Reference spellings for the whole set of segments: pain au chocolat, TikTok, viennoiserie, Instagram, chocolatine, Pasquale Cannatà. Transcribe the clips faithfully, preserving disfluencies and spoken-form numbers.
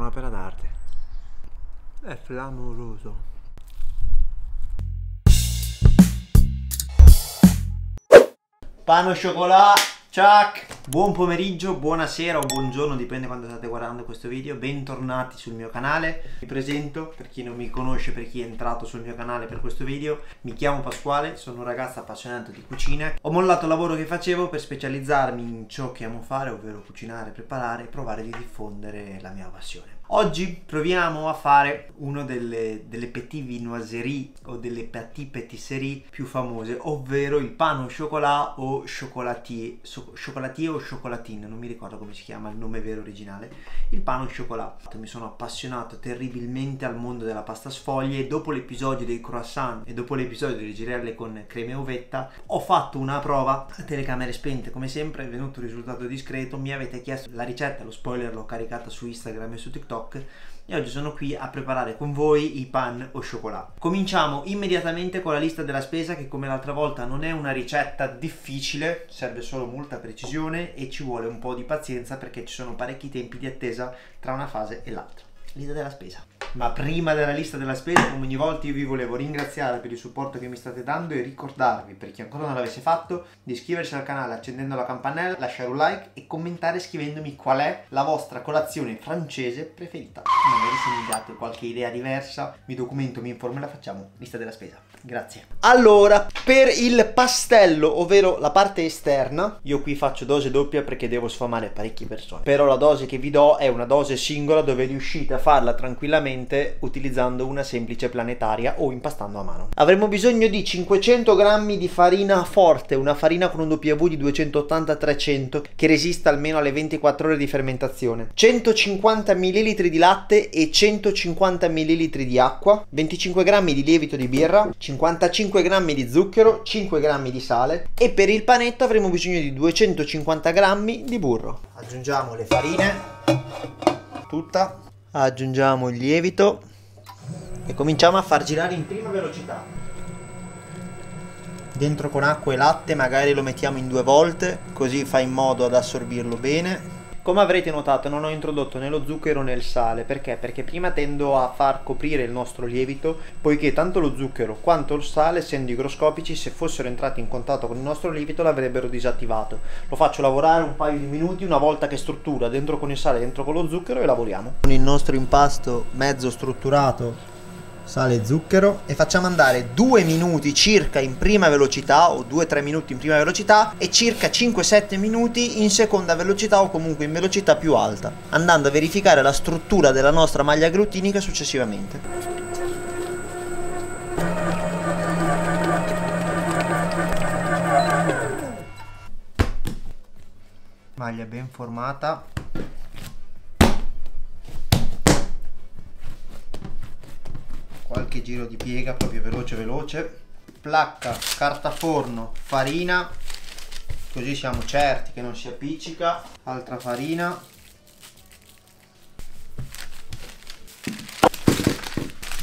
un'opera d'arte. È clamoroso. Pano cioccolato, ciak! Buon pomeriggio, buonasera o buongiorno, dipende quando state guardando questo video. Bentornati sul mio canale. Vi presento, per chi non mi conosce, per chi è entrato sul mio canale per questo video. Mi chiamo Pasquale, sono un ragazzo appassionato di cucina. Ho mollato il lavoro che facevo per specializzarmi in ciò che amo fare, ovvero cucinare, preparare e provare di diffondere la mia passione. Oggi proviamo a fare uno delle, delle petit viennoiserie o delle petit pâtisserie più famose, ovvero il pain au chocolat o chocolatier, so, chocolatier o chocolatine, non mi ricordo come si chiama il nome vero originale, il pain au chocolat. Mi sono appassionato terribilmente al mondo della pasta sfoglia e dopo l'episodio dei croissant e dopo l'episodio delle girelle con crema e uvetta ho fatto una prova a telecamere spente, come sempre è venuto un risultato discreto. Mi avete chiesto la ricetta, lo spoiler l'ho caricata su Instagram e su TikTok e oggi sono qui a preparare con voi i pain au chocolat. Cominciamo immediatamente con la lista della spesa, che come l'altra volta non è una ricetta difficile, serve solo molta precisione e ci vuole un po' di pazienza perché ci sono parecchi tempi di attesa tra una fase e l'altra. Lista della spesa. Ma prima della lista della spesa, come ogni volta, io vi volevo ringraziare per il supporto che mi state dando e ricordarvi, per chi ancora non l'avesse fatto, di iscriversi al canale accendendo la campanella, lasciare un like e commentare scrivendomi qual è la vostra colazione francese preferita. Magari se mi date qualche idea diversa, mi documento, mi informo e la facciamo. Lista della spesa. Grazie. Allora, per il pastello, ovvero la parte esterna, io qui faccio dose doppia perché devo sfamare parecchie persone. Però la dose che vi do è una dose singola dove riuscite a farla tranquillamente utilizzando una semplice planetaria o impastando a mano. Avremo bisogno di cinquecento grammi di farina forte, una farina con un W di duecentottanta trecento che resista almeno alle ventiquattro ore di fermentazione, centocinquanta millilitri di latte e centocinquanta millilitri di acqua, venticinque grammi di lievito di birra, cinquantacinque grammi di zucchero, cinque grammi di sale e per il panetto avremo bisogno di duecentocinquanta grammi di burro. Aggiungiamo le farine, tutta. Aggiungiamo il lievito e cominciamo a far girare in prima velocità. Dentro con acqua e latte, magari lo mettiamo in due volte, così fa in modo ad assorbirlo bene. Come avrete notato non ho introdotto né lo zucchero né il sale, perché? Perché prima tendo a far coprire il nostro lievito, poiché tanto lo zucchero quanto il sale, essendo igroscopici, se fossero entrati in contatto con il nostro lievito l'avrebbero disattivato. Lo faccio lavorare un paio di minuti, una volta che struttura dentro con il sale, dentro con lo zucchero, e lavoriamo. Con il nostro impasto mezzo strutturato, sale e zucchero, e facciamo andare due minuti circa in prima velocità o due tre minuti in prima velocità e circa cinque sette minuti in seconda velocità o comunque in velocità più alta, andando a verificare la struttura della nostra maglia glutinica successivamente. Maglia ben formata. Qualche giro di piega proprio veloce veloce. Placca, carta forno, farina, così siamo certi che non si appiccica. Altra farina,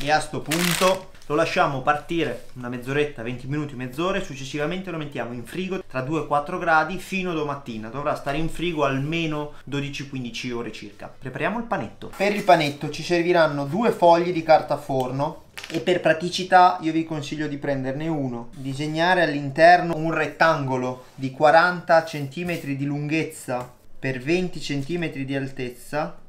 e a sto punto lo lasciamo partire una mezz'oretta, venti minuti, mezz'ora, e successivamente lo mettiamo in frigo tra due e quattro gradi fino a domattina. Dovrà stare in frigo almeno dodici quindici ore circa. Prepariamo il panetto. Per il panetto ci serviranno due fogli di carta forno e per praticità io vi consiglio di prenderne uno, disegnare all'interno un rettangolo di quaranta centimetri di lunghezza per venti centimetri di altezza,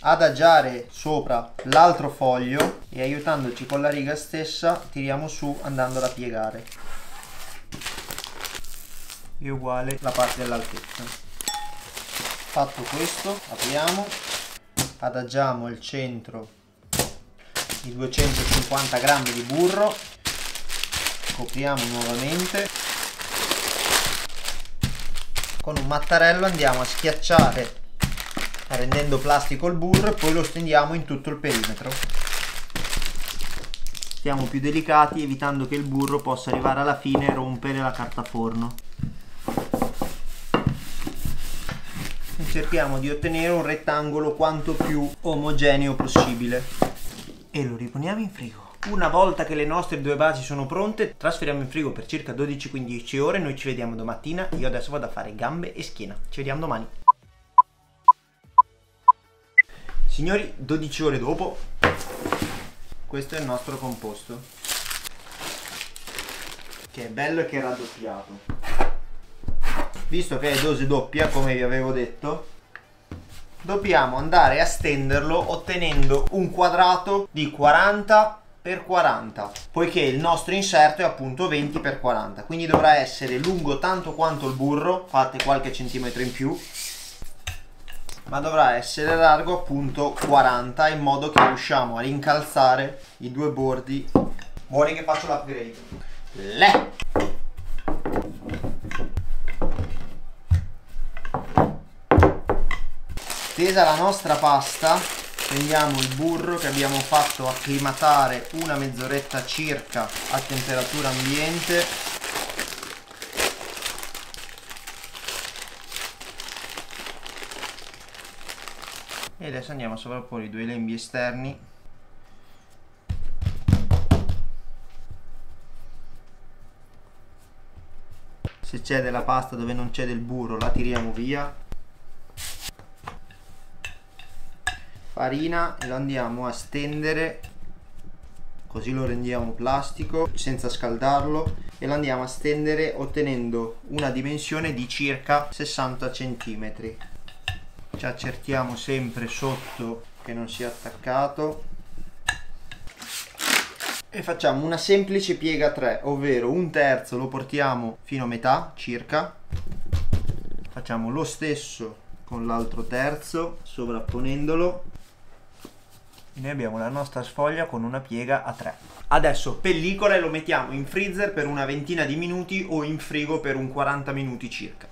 adagiare sopra l'altro foglio e aiutandoci con la riga stessa tiriamo su andandola a piegare, e uguale la parte dell'altezza. Fatto questo, apriamo, adagiamo al centro i duecentocinquanta grammi di burro, copriamo nuovamente con un mattarello, andiamo a schiacciare rendendo plastico il burro e poi lo stendiamo in tutto il perimetro. Siamo più delicati, evitando che il burro possa arrivare alla fine e rompere la carta forno, e cerchiamo di ottenere un rettangolo quanto più omogeneo possibile e lo riponiamo in frigo. Una volta che le nostre due basi sono pronte, trasferiamo in frigo per circa dodici quindici ore. Noi ci vediamo domattina, io adesso vado a fare gambe e schiena. Ci vediamo domani. Signori, dodici ore dopo, questo è il nostro composto, che è bello e che è raddoppiato. Visto che è dose doppia, come vi avevo detto, dobbiamo andare a stenderlo ottenendo un quadrato di quaranta per quaranta, poiché il nostro inserto è appunto venti per quaranta, quindi dovrà essere lungo tanto quanto il burro, fate qualche centimetro in più, ma dovrà essere largo appunto quaranta, in modo che riusciamo a rincalzare i due bordi. Vuole che faccio l'upgrade? Le! Tesa la nostra pasta, prendiamo il burro che abbiamo fatto acclimatare una mezz'oretta circa a temperatura ambiente. E adesso andiamo a sovrapporre i due lembi esterni. Se c'è della pasta dove non c'è del burro la tiriamo via. Farina, e lo andiamo a stendere, così lo rendiamo plastico senza scaldarlo, e lo andiamo a stendere ottenendo una dimensione di circa sessanta centimetri. Ci accertiamo sempre sotto che non sia attaccato e facciamo una semplice piega tre, ovvero un terzo lo portiamo fino a metà circa, facciamo lo stesso con l'altro terzo sovrapponendolo. Noi abbiamo la nostra sfoglia con una piega a tre. Adesso pellicola e lo mettiamo in freezer per una ventina di minuti o in frigo per un quaranta minuti circa.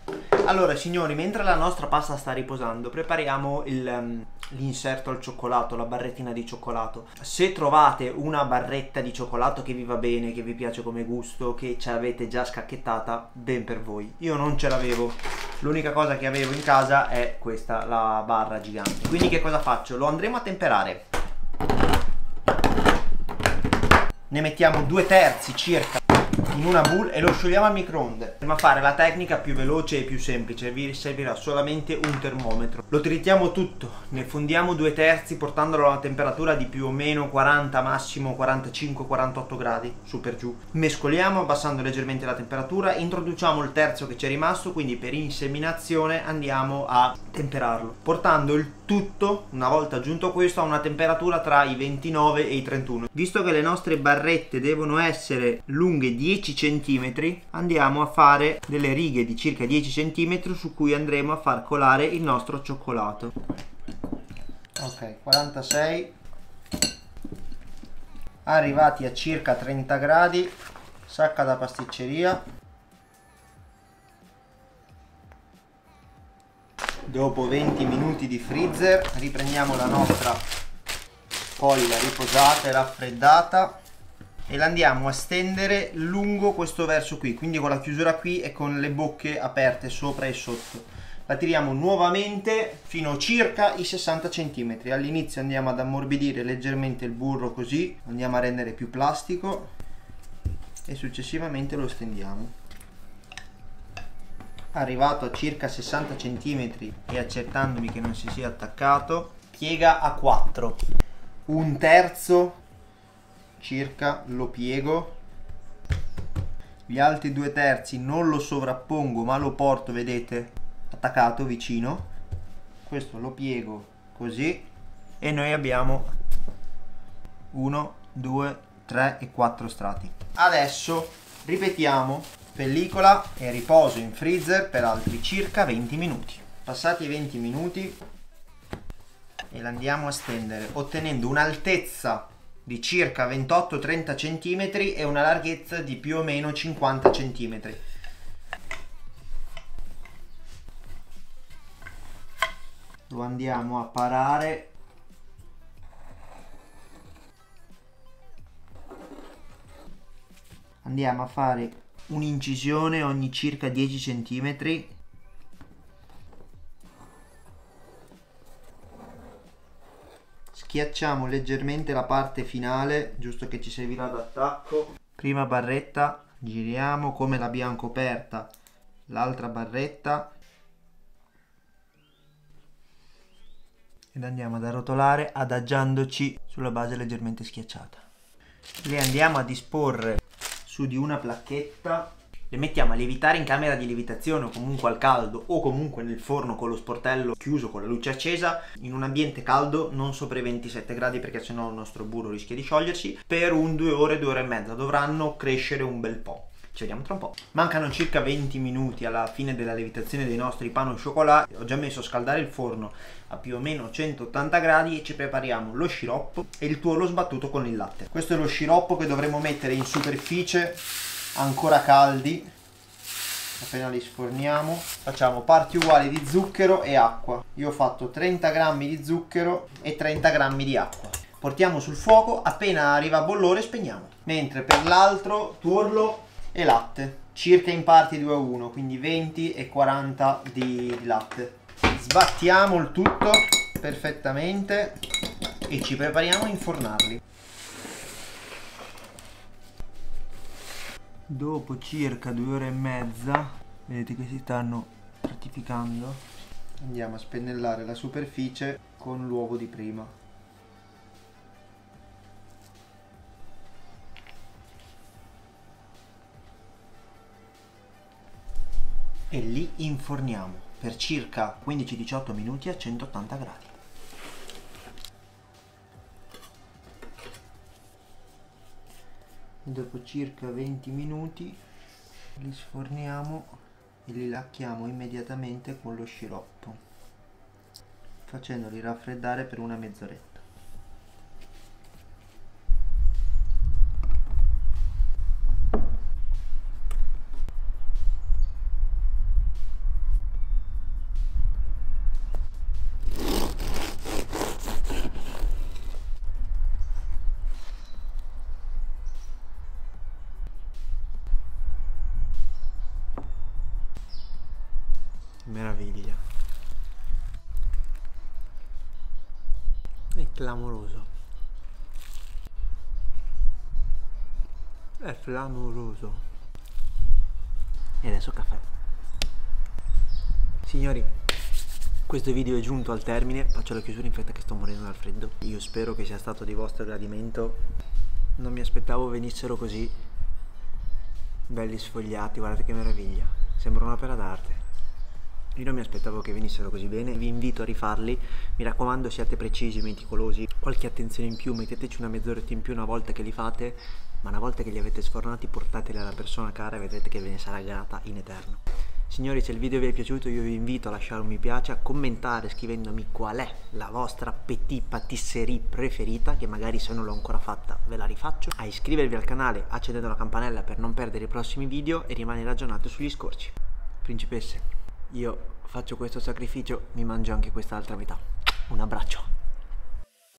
Allora signori, mentre la nostra pasta sta riposando prepariamo l'inserto um, al cioccolato, la barrettina di cioccolato. Se trovate una barretta di cioccolato che vi va bene, che vi piace come gusto, che ce l'avete già scacchettata, ben per voi. Io non ce l'avevo, l'unica cosa che avevo in casa è questa, la barra gigante. Quindi che cosa faccio? Lo andremo a temperare. Ne mettiamo due terzi circa in una bowl e lo sciogliamo al microonde. Andiamo a fare la tecnica più veloce e più semplice, vi servirà solamente un termometro. Lo tritiamo tutto, ne fondiamo due terzi portandolo a una temperatura di più o meno quaranta, massimo quarantacinque quarantotto gradi, su per giù. Mescoliamo abbassando leggermente la temperatura, introduciamo il terzo che c'è rimasto, quindi per inseminazione andiamo a temperarlo, portando il tutto, una volta aggiunto questo, a una temperatura tra i ventinove e i trentuno. Visto che le nostre barrette devono essere lunghe dieci centimetri, andiamo a fare delle righe di circa dieci centimetri su cui andremo a far colare il nostro cioccolato. Ok, quarantasei, arrivati a circa trenta gradi, sacca da pasticceria. Dopo venti minuti di freezer riprendiamo la nostra foglia riposata e raffreddata e la andiamo a stendere lungo questo verso qui, quindi con la chiusura qui e con le bocche aperte sopra e sotto. La tiriamo nuovamente fino a circa i sessanta centimetri. All'inizio andiamo ad ammorbidire leggermente il burro, così andiamo a rendere più plastico e successivamente lo stendiamo. Arrivato a circa sessanta centimetri e accertandomi che non si sia attaccato, piega a quattro, un terzo circa lo piego, gli altri due terzi non lo sovrappongo ma lo porto, vedete, attaccato vicino, questo lo piego così e noi abbiamo uno, due, tre e quattro strati. Adesso ripetiamo. Pellicola e riposo in freezer per altri circa venti minuti. Passati i venti minuti e la andiamo a stendere ottenendo un'altezza di circa ventotto trenta centimetri e una larghezza di più o meno cinquanta centimetri. Lo andiamo a parare andiamo a fare un'incisione ogni circa dieci centimetri . Schiacciamo leggermente la parte finale, giusto che ci servirà d'attacco. Prima barretta, giriamo come l'abbiamo coperta, l'altra barretta ed andiamo ad arrotolare adagiandoci sulla base leggermente schiacciata. Le andiamo a disporre su di una placchetta, le mettiamo a lievitare in camera di lievitazione o comunque al caldo o comunque nel forno con lo sportello chiuso con la luce accesa in un ambiente caldo, non sopra i ventisette gradi perché sennò il nostro burro rischia di sciogliersi, per un due ore, due ore e mezza. Dovranno crescere un bel po'. Ci vediamo tra un po'. Mancano circa venti minuti alla fine della lievitazione dei nostri pan au chocolat. Ho già messo a scaldare il forno a più o meno centottanta gradi e ci prepariamo lo sciroppo e il tuorlo sbattuto con il latte. Questo è lo sciroppo che dovremo mettere in superficie ancora caldi. Appena li sforniamo facciamo parti uguali di zucchero e acqua. Io ho fatto trenta grammi di zucchero e trenta grammi di acqua. Portiamo sul fuoco, appena arriva a bollore spegniamo. Mentre per l'altro tuorlo e latte, circa in parti due a uno, quindi venti e quaranta di latte. Sbattiamo il tutto perfettamente e ci prepariamo a infornarli. Dopo circa due ore e mezza, vedete che si stanno stratificando, andiamo a spennellare la superficie con l'uovo di prima. E li inforniamo per circa quindici diciotto minuti a centottanta gradi. Dopo circa venti minuti li sforniamo e li lacchiamo immediatamente con lo sciroppo, facendoli raffreddare per una mezz'oretta. Meraviglia, è clamoroso, è clamoroso. E adesso caffè. Signori, questo video è giunto al termine, faccio la chiusura in fretta che sto morendo dal freddo. Io spero che sia stato di vostro gradimento, non mi aspettavo venissero così belli sfogliati, guardate che meraviglia, sembra un'opera d'arte. Io non mi aspettavo che venissero così bene, vi invito a rifarli, mi raccomando siate precisi, meticolosi, qualche attenzione in più, metteteci una mezz'oretta in più una volta che li fate, ma una volta che li avete sfornati portateli alla persona cara e vedrete che ve ne sarà grata in eterno. Signori, se il video vi è piaciuto io vi invito a lasciare un mi piace, a commentare scrivendomi qual è la vostra petit patisserie preferita, che magari se non l'ho ancora fatta ve la rifaccio, a iscrivervi al canale accendendo la campanella per non perdere i prossimi video e rimanere aggiornati sugli scorci. Principesse, io faccio questo sacrificio, mi mangio anche quest'altra metà. Un abbraccio.